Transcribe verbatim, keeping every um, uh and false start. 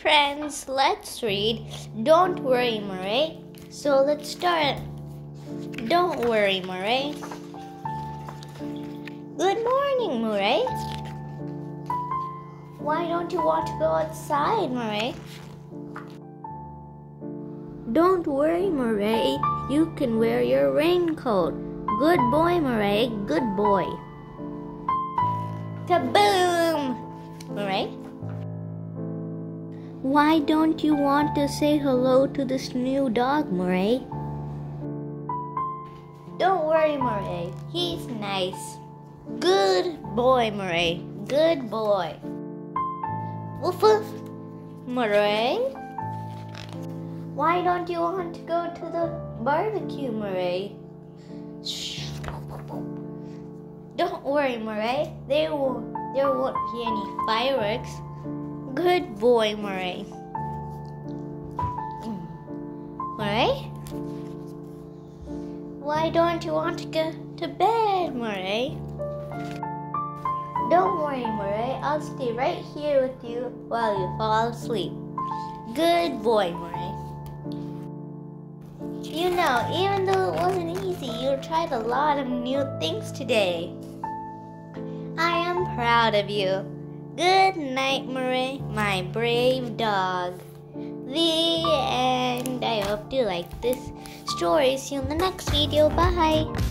friends, let's read Don't Worry, Murray. So let's start. Don't worry, Murray. Good morning, Murray. Why don't you want to go outside, Murray? Don't worry, Murray. You can wear your raincoat. Good boy, Murray. Good boy. Kaboom! Murray. Why don't you want to say hello to this new dog, Murray? Don't worry, Murray. He's nice. Good boy, Murray. Good boy. Woof woof, Murray. Why don't you want to go to the barbecue, Murray? Shh. Don't worry, Murray. There won't, there won't be any fireworks. Good boy, Murray. Murray? Why don't you want to go to bed, Murray? Don't worry, Murray. I'll stay right here with you while you fall asleep. Good boy, Murray. You know, even though it wasn't easy, you tried a lot of new things today. I am proud of you. Good night, Murray, my brave dog. The end. I hope you like this story. See you in the next video. Bye.